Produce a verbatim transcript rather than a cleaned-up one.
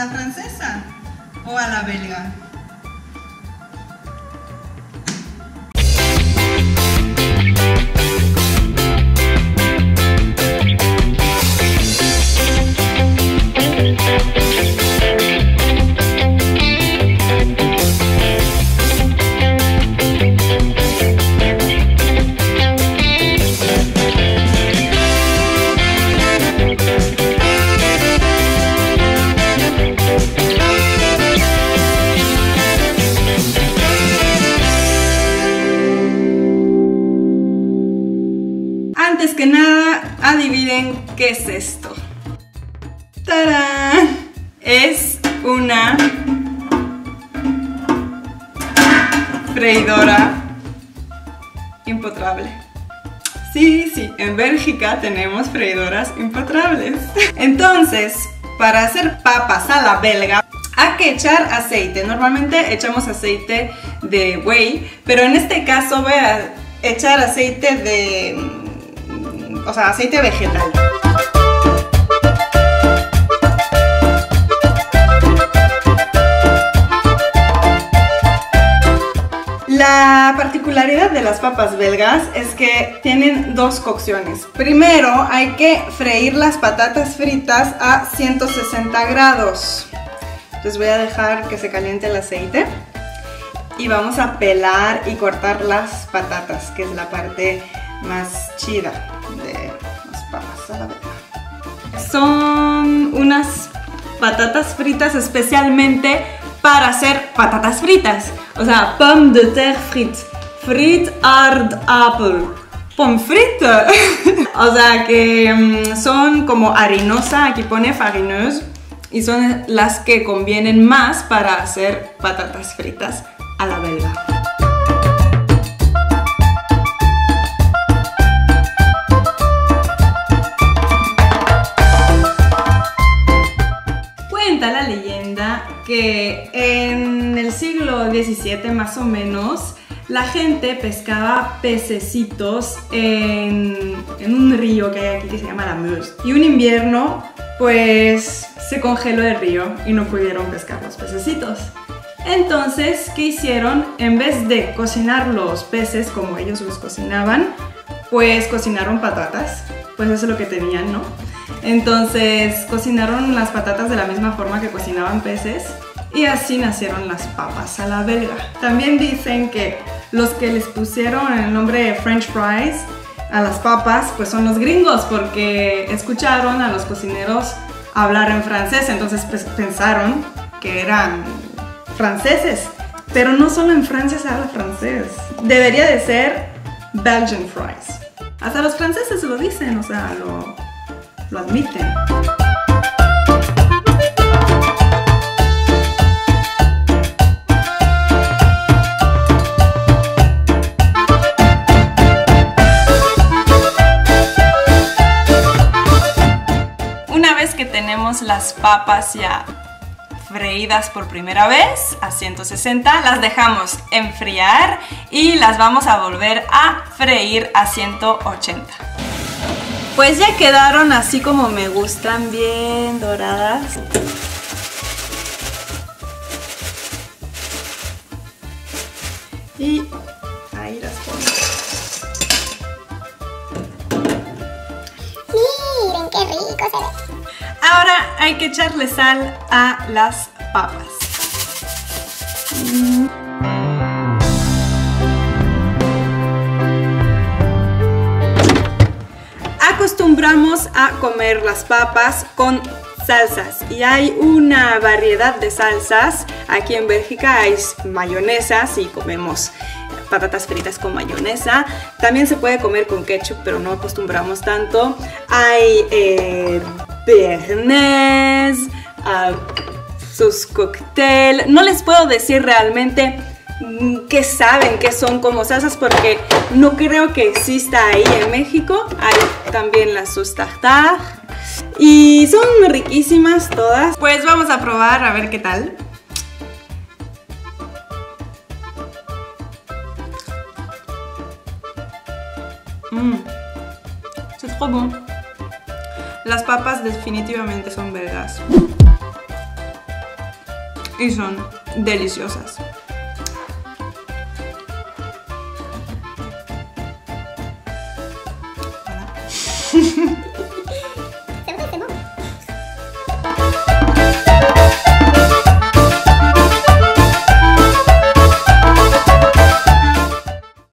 la francesa o a la belga? Antes que nada, adivinen qué es esto. ¡Tarán! Es una freidora empotrable. Sí, sí, en Bélgica tenemos freidoras empotrables. Entonces, para hacer papas a la belga, hay que echar aceite. Normalmente echamos aceite de buey, pero en este caso voy a echar aceite de... o sea, aceite vegetal. La particularidad de las papas belgas es que tienen dos cocciones. Primero hay que freír las patatas fritas a ciento sesenta grados. Entonces voy a dejar que se caliente el aceite y vamos a pelar y cortar las patatas, que es la parte más chida de las papas a la belga. Son unas patatas fritas especialmente para hacer patatas fritas, o sea, pommes de terre frites, frites aardappel, pommes frites. O sea que son como harinosa, aquí pone farineuse, y son las que convienen más para hacer patatas fritas a la belga. La leyenda que en el siglo diecisiete más o menos la gente pescaba pececitos en, en un río que hay aquí que se llama la Meuse, y un invierno pues se congeló el río y no pudieron pescar los pececitos. Entonces, ¿qué hicieron? En vez de cocinar los peces como ellos los cocinaban, pues cocinaron patatas, pues eso es lo que tenían, ¿no? Entonces cocinaron las patatas de la misma forma que cocinaban peces, y así nacieron las papas a la belga. También dicen que los que les pusieron el nombre de French fries a las papas pues son los gringos, porque escucharon a los cocineros hablar en francés, entonces pues pensaron que eran franceses. Pero no solo en Francia se habla francés, debería de ser Belgian fries. Hasta los franceses lo dicen, o sea, lo... lo admiten. Una vez que tenemos las papas ya freídas por primera vez a ciento sesenta, las dejamos enfriar y las vamos a volver a freír a ciento ochenta. Pues ya quedaron así como me gustan, bien doradas. Y ahí las pongo. Miren qué rico se ve. Ahora hay que echarle sal a las papas. Mm. Acostumbramos a comer las papas con salsas, y hay una variedad de salsas. Aquí en Bélgica hay mayonesas y comemos patatas fritas con mayonesa. También se puede comer con ketchup, pero no acostumbramos tanto. Hay eh, béarnés, uh, sus cócteles. No les puedo decir realmente que saben que son como salsas, porque no creo que exista ahí en México. Hay también las sus tartar, y son riquísimas todas. Pues vamos a probar a ver qué tal. Mm. C'est trop bon. Las papas definitivamente son belgas. y son deliciosas.